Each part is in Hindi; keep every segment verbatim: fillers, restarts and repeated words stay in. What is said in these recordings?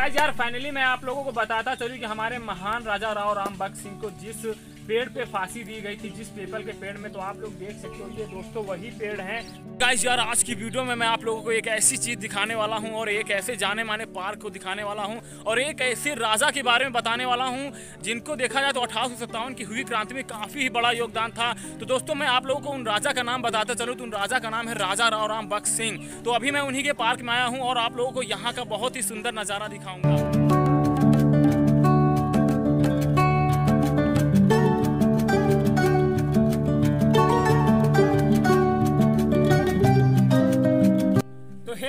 आज यार फाइनली मैं आप लोगों को बताता चलूँ कि हमारे महान राजा राव राम बक्श सिंह को जिस पेड़ पे फांसी दी गई थी, जिस पीपल के पेड़ में, तो आप लोग देख सकते हो ये दोस्तों वही पेड़ है। गाइस यार आज की वीडियो में मैं आप लोगों को एक ऐसी चीज दिखाने वाला हूं और एक ऐसे जाने माने पार्क को दिखाने वाला हूं और एक ऐसे राजा के बारे में बताने वाला हूं जिनको देखा जाए तो अठारह सौ सत्तावन की हुई क्रांति में काफी बड़ा योगदान था। तो दोस्तों मैं आप लोगों को उन राजा का नाम बताता चलूँ तो उन राजा का नाम है राजा राव राम बक्श सिंह। तो अभी मैं उन्हीं के पार्क में आया हूँ और आप लोगों को यहाँ का बहुत ही सुंदर नजारा दिखाऊंगा।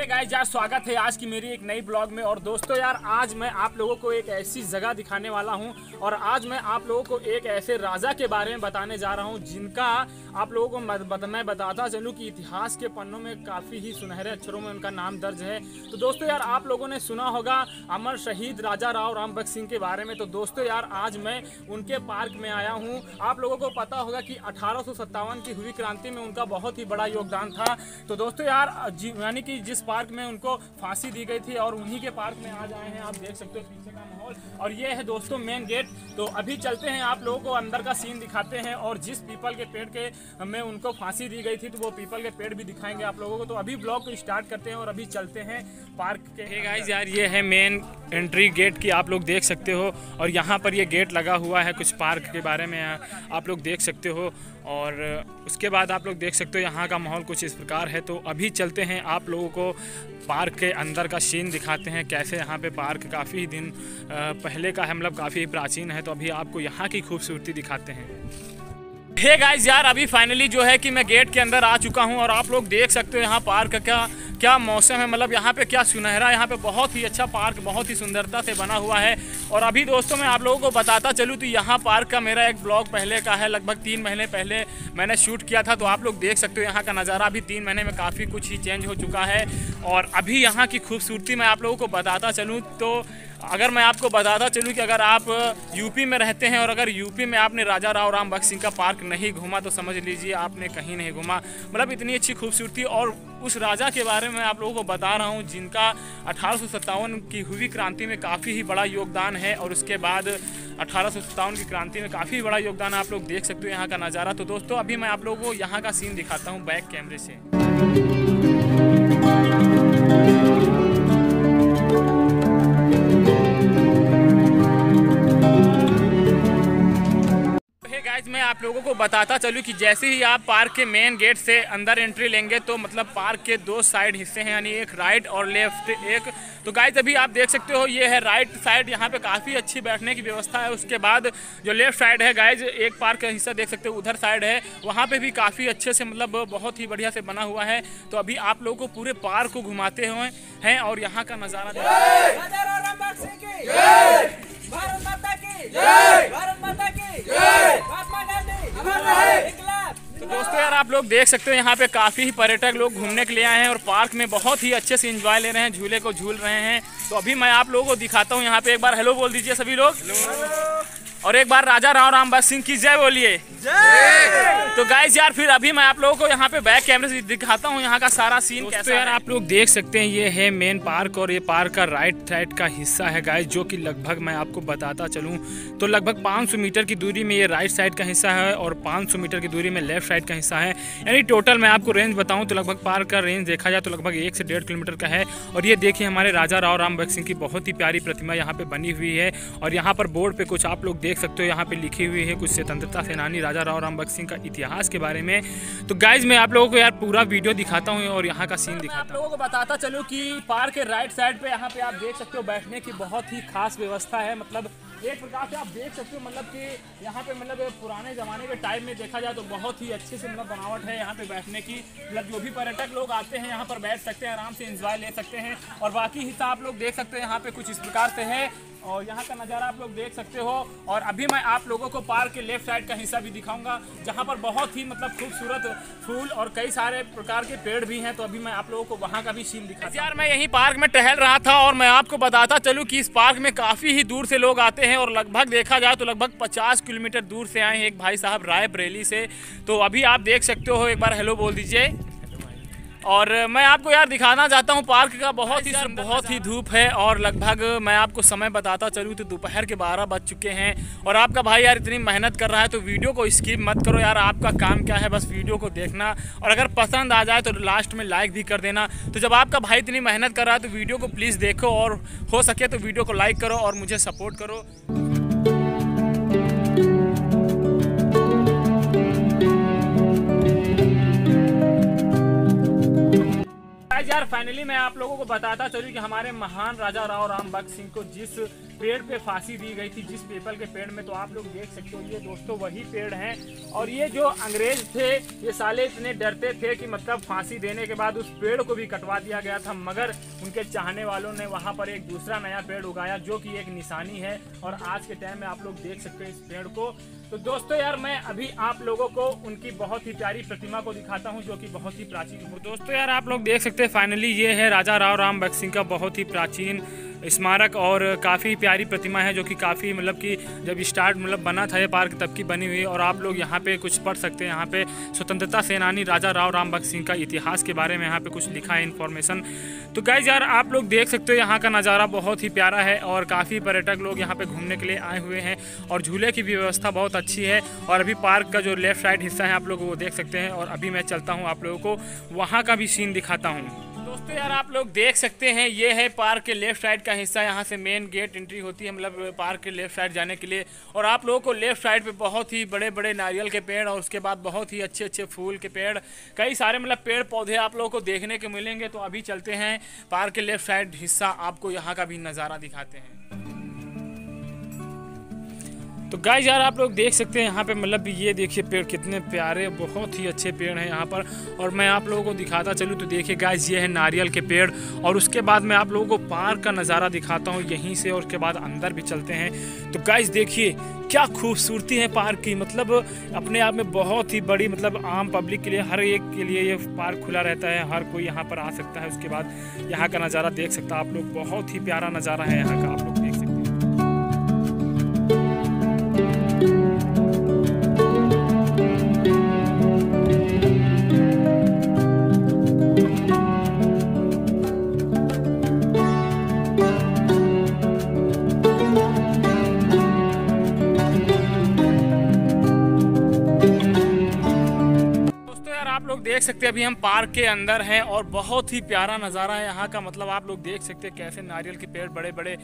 गाइस यार स्वागत है आज की मेरी एक नई ब्लॉग में। और दोस्तों यार आज मैं आप लोगों को एक ऐसी जगह दिखाने वाला हूं और आज मैं आप लोगों को एक ऐसे राजा के बारे में बताने जा रहा हूं जिनका आप लोगों को मैं बताता चलूं कि इतिहास के पन्नों में काफ़ी ही सुनहरे अक्षरों में उनका नाम दर्ज है। तो दोस्तों यार आप लोगों ने सुना होगा अमर शहीद राजा राव राम बक्श सिंह के बारे में। तो दोस्तों यार आज मैं उनके पार्क में आया हूँ। आप लोगों को पता होगा कि अठारह सौ सत्तावन की हुई क्रांति में उनका बहुत ही बड़ा योगदान था। तो दोस्तों यार यानी कि जिस पार्क में उनको फांसी दी गई थी और उन्हीं के पार्क में आ जाए हैं। आप देख सकते हो पीछे का माहौल और ये है दोस्तों मेन गेट। तो अभी चलते हैं आप लोगों को अंदर का सीन दिखाते हैं और जिस पीपल के पेड़ के में उनको फांसी दी गई थी तो वो पीपल के पेड़ भी दिखाएंगे आप लोगों को। तो अभी ब्लॉग को स्टार्ट करते हैं और अभी चलते हैं पार्क के। हे गाइस यार ये है मेन एंट्री गेट की आप लोग देख सकते हो और यहाँ पर ये गेट लगा हुआ है कुछ पार्क के बारे में आप लोग देख सकते हो। और उसके बाद आप लोग देख सकते हो यहाँ का माहौल कुछ इस प्रकार है। तो अभी चलते हैं आप लोगों को पार्क के अंदर का सीन दिखाते हैं कैसे यहाँ पे पार्क काफ़ी दिन पहले का है, मतलब काफ़ी प्राचीन है। तो अभी आपको यहाँ की खूबसूरती दिखाते हैं। हे गाइस यार अभी फाइनली जो है कि मैं गेट के अंदर आ चुका हूँ और आप लोग देख सकते हो यहाँ पार्क का क्या मौसम है, मतलब यहाँ पे क्या सुनहरा, यहाँ पे बहुत ही अच्छा पार्क बहुत ही सुंदरता से बना हुआ है। और अभी दोस्तों मैं आप लोगों को बताता चलूँ तो यहाँ पार्क का मेरा एक ब्लॉग पहले का है, लगभग तीन महीने पहले मैंने शूट किया था। तो आप लोग देख सकते हो यहाँ का नज़ारा अभी तीन महीने में काफ़ी कुछ ही चेंज हो चुका है। और अभी यहाँ की खूबसूरती मैं आप लोगों को बताता चलूँ तो अगर मैं आपको बताता चलूँ कि अगर आप यूपी में रहते हैं और अगर यूपी में आपने राजा राव राम बक्श सिंह का पार्क नहीं घूमा तो समझ लीजिए आपने कहीं नहीं घूमा, मतलब इतनी अच्छी खूबसूरती। और उस राजा के बारे में आप लोगों को बता रहा हूँ जिनका अठारह सौ सत्तावन की हुई क्रांति में काफ़ी ही बड़ा योगदान है और उसके बाद अठारह सौ सत्तावन की क्रांति में काफ़ी बड़ा योगदान है। आप लोग देख सकते हो यहाँ का नज़ारा। तो दोस्तों अभी मैं आप लोगों को यहाँ का सीन दिखाता हूँ बैक कैमरे से। मैं आप लोगों को बताता चलूँ कि जैसे ही आप पार्क के मेन गेट से अंदर एंट्री लेंगे तो मतलब पार्क के दो साइड हिस्से हैं, यानी एक राइट और लेफ्ट एक। तो गाइज अभी आप देख सकते हो ये है राइट साइड, यहाँ पे काफ़ी अच्छी बैठने की व्यवस्था है। उसके बाद जो लेफ्ट साइड है गाइज एक पार्क का हिस्सा देख सकते हो उधर साइड है, वहाँ पर भी काफ़ी अच्छे से मतलब बहुत ही बढ़िया से बना हुआ है। तो अभी आप लोगों को पूरे पार्क को घुमाते हुए हैं और यहाँ का नज़ारा लोग देख सकते हो। यहाँ पे काफ़ी पर्यटक लोग घूमने के लिए आए हैं और पार्क में बहुत ही अच्छे से एंजॉय ले रहे हैं, झूले को झूल रहे हैं। तो अभी मैं आप लोगों को दिखाता हूँ, यहाँ पे एक बार हेलो बोल दीजिए सभी लोग और एक बार राजा राव राम बक्श सिंह की जय बोलिए। तो गाइस यार फिर अभी मैं आप लोगों को यहाँ पे बैक कैमरे से दिखाता हूँ यहाँ का सारा सीन कैसा है। यार आप लोग देख सकते हैं ये है मेन पार्क और ये पार्क का राइट साइड का हिस्सा है गाइस, जो कि लगभग मैं आपको बताता चलूँ तो लगभग पाँच सौ मीटर की दूरी में ये राइट साइड का हिस्सा है और पाँच सौ मीटर की दूरी में लेफ्ट साइड का हिस्सा है। यानी टोटल मैं आपको रेंज बताऊँ तो लगभग पार्क का रेंज देखा जाए तो लगभग एक से डेढ़ किलोमीटर का है। और ये देखिए हमारे राजा राव राम बक्श सिंह की बहुत ही प्यारी प्रतिमा यहाँ पर बनी हुई है और यहाँ पर बोर्ड पर कुछ आप लोग देख सकते हो यहाँ पर लिखी हुई है कुछ स्वतंत्रता सेनानी राजा राव राम बक्श सिंह का इतिहास के बारे में। तो गाइज मैं आप लोगों को यार पूरा वीडियो दिखाता हूँ और यहाँ का सीन दिखाता हूँ। आप लोगों को बताता चलूँ कि पार्क के राइट साइड पे यहाँ पे आप देख सकते हो बैठने की बहुत ही खास व्यवस्था है, मतलब एक प्रकार से आप देख सकते हो मतलब कि यहाँ पे मतलब पुराने ज़माने के टाइम में देखा जाए तो बहुत ही अच्छे से मतलब बनावट है यहाँ पे बैठने की, मतलब जो भी पर्यटक लोग आते हैं यहाँ पर बैठ सकते हैं, आराम से एंजॉय ले सकते हैं। और बाकी हिस्सा आप लोग देख सकते हैं यहाँ पे कुछ इस प्रकार से है और यहाँ का नज़ारा आप लोग देख सकते हो। और अभी मैं आप लोगों को पार्क के लेफ्ट साइड का हिस्सा भी दिखाऊंगा जहाँ पर बहुत ही मतलब खूबसूरत फूल और कई सारे प्रकार के पेड़ भी हैं। तो अभी मैं आप लोगों को वहाँ का भी सीन दिखाऊंगा। यार मैं यहीं पार्क में टहल रहा था और मैं आपको बताता चलूँ कि इस पार्क में काफ़ी ही दूर से लोग आते हैं और लगभग देखा जाए तो लगभग पचास किलोमीटर दूर से आए हैं एक भाई साहब रायबरेली से। तो अभी आप देख सकते हो, एक बार हेलो बोल दीजिए। और मैं आपको यार दिखाना चाहता हूँ पार्क का, बहुत ही बहुत ही धूप है और लगभग मैं आपको समय बताता चलूँ तो दोपहर के बारह बज चुके हैं। और आपका भाई यार इतनी मेहनत कर रहा है तो वीडियो को स्किप मत करो यार, आपका काम क्या है बस वीडियो को देखना, और अगर पसंद आ जाए तो लास्ट में लाइक भी कर देना। तो जब आपका भाई इतनी मेहनत कर रहा है तो वीडियो को प्लीज़ देखो और हो सके तो वीडियो को लाइक करो और मुझे सपोर्ट करो। यार फाइनली मैं आप लोगों को बताता चलूँ कि हमारे महान राजा राव राम बक्श सिंह को जिस पेड़ पे फांसी दी गई थी, जिस पीपल के पेड़ में, तो आप लोग देख सकते हो ये दोस्तों वही पेड़ हैं। और ये जो अंग्रेज थे ये साले इतने डरते थे कि मतलब फांसी देने के बाद उस पेड़ को भी कटवा दिया गया था, मगर उनके चाहने वालों ने वहाँ पर एक दूसरा नया पेड़ उगाया जो कि एक निशानी है और आज के टाइम में आप लोग देख सकते हो इस पेड़ को। तो दोस्तों यार मैं अभी आप लोगों को उनकी बहुत ही प्यारी प्रतिमा को दिखाता हूँ जो कि बहुत ही प्राचीन हो। दोस्तों यार आप लोग देख सकते हैं फाइनली ये है राजा राव राम बक्श सिंह का बहुत ही प्राचीन स्मारक और काफ़ी प्यारी प्रतिमा है जो कि काफ़ी मतलब कि जब स्टार्ट मतलब बना था ये पार्क तब की बनी हुई। और आप लोग यहाँ पे कुछ पढ़ सकते हैं, यहाँ पे स्वतंत्रता सेनानी राजा राव राम बक्श सिंह का इतिहास के बारे में यहाँ पे कुछ लिखा है इन्फॉर्मेशन। तो गाइज यार आप लोग देख सकते हो यहाँ का नज़ारा बहुत ही प्यारा है और काफ़ी पर्यटक लोग यहाँ पर घूमने के लिए आए हुए हैं और झूले की भी व्यवस्था बहुत अच्छी है। और अभी पार्क का जो लेफ्ट साइड हिस्सा है आप लोग वो देख सकते हैं और अभी मैं चलता हूँ आप लोगों को वहाँ का भी सीन दिखाता हूँ। दोस्तों यार आप लोग देख सकते हैं ये है पार्क के लेफ्ट साइड का हिस्सा, यहाँ से मेन गेट एंट्री होती है मतलब पार्क के लेफ्ट साइड जाने के लिए। और आप लोगों को लेफ्ट साइड पे बहुत ही बड़े बड़े नारियल के पेड़ और उसके बाद बहुत ही अच्छे अच्छे फूल के पेड़, कई सारे मतलब पेड़ पौधे आप लोगों को देखने को मिलेंगे। तो अभी चलते हैं पार्क के लेफ्ट साइड हिस्सा, आपको यहाँ का भी नज़ारा दिखाते हैं। तो गाइस यार आप लोग देख सकते हैं यहाँ पे मतलब ये देखिए पेड़ कितने प्यारे, बहुत ही अच्छे पेड़ हैं यहाँ पर। और मैं आप लोगों को दिखाता चलूँ तो देखिए गाइस ये है नारियल के पेड़ और उसके बाद मैं आप लोगों को पार्क का नज़ारा दिखाता हूँ यहीं से और उसके बाद अंदर भी चलते हैं। तो गाइस देखिए क्या खूबसूरती है पार्क की, मतलब अपने आप में बहुत ही बड़ी, मतलब आम पब्लिक के लिए हर एक के लिए ये पार्क खुला रहता है, हर कोई यहाँ पर आ सकता है। उसके बाद यहाँ का नज़ारा देख सकता है आप लोग, बहुत ही प्यारा नज़ारा है यहाँ का, आप लोग देख सकते हैं। देख सकते हैं अभी हम पार्क के अंदर हैं और बहुत ही प्यारा नज़ारा है यहाँ का, मतलब आप लोग देख सकते हैं कैसे नारियल के पेड़ बड़े बड़े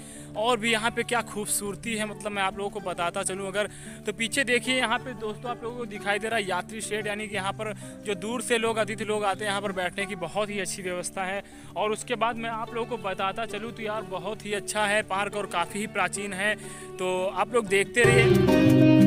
और भी यहाँ पे क्या खूबसूरती है, मतलब मैं आप लोगों को बताता चलूँ अगर तो। पीछे देखिए यहाँ पे दोस्तों आप लोगों को दिखाई दे रहा है यात्री शेड, यानी कि यहाँ पर जो दूर से लोग अतिथि लोग आते हैं यहाँ पर बैठने की बहुत ही अच्छी व्यवस्था है। और उसके बाद मैं आप लोगों को बताता चलूँ तो यार बहुत ही अच्छा है पार्क और काफ़ी ही प्राचीन है, तो आप लोग देखते रहिए।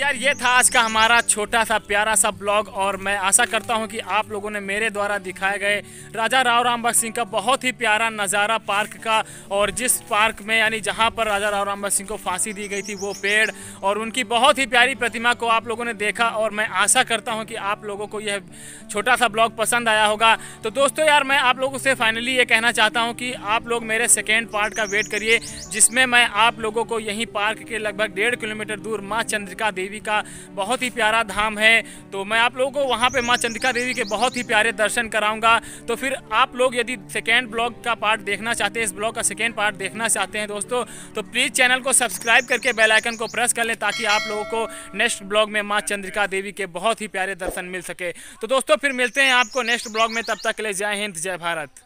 यार ये था आज का हमारा छोटा सा प्यारा सा ब्लॉग और मैं आशा करता हूँ कि आप लोगों ने मेरे द्वारा दिखाए गए राजा राव राम बक्श सिंह का बहुत ही प्यारा नज़ारा पार्क का, और जिस पार्क में यानी जहाँ पर राजा राव राम बक्श सिंह को फांसी दी गई थी वो पेड़ और उनकी बहुत ही प्यारी प्रतिमा को आप लोगों ने देखा। और मैं आशा करता हूँ कि आप लोगों को यह छोटा सा ब्लॉग पसंद आया होगा। तो दोस्तों यार मैं आप लोगों से फाइनली ये कहना चाहता हूँ कि आप लोग मेरे सेकेंड पार्ट का वेट करिए, जिसमें मैं आप लोगों को यहीं पार्क के लगभग डेढ़ किलोमीटर दूर माँ चंद्रिका देवी का बहुत ही प्यारा धाम है, तो मैं आप लोगों को वहां पे माँ चंद्रिका देवी के बहुत ही प्यारे दर्शन कराऊंगा। तो फिर आप लोग यदि सेकेंड ब्लॉग का पार्ट देखना चाहते हैं, इस ब्लॉग का सेकेंड पार्ट देखना चाहते हैं दोस्तों, तो प्लीज़ चैनल को सब्सक्राइब करके बेल आइकन को प्रेस कर लें ताकि आप लोगों को नेक्स्ट ब्लॉग में माँ चंद्रिका देवी के बहुत ही प्यारे दर्शन मिल सके। तो दोस्तों फिर मिलते हैं आपको नेक्स्ट ब्लॉग में, तब तक के लिए जय हिंद जय भारत।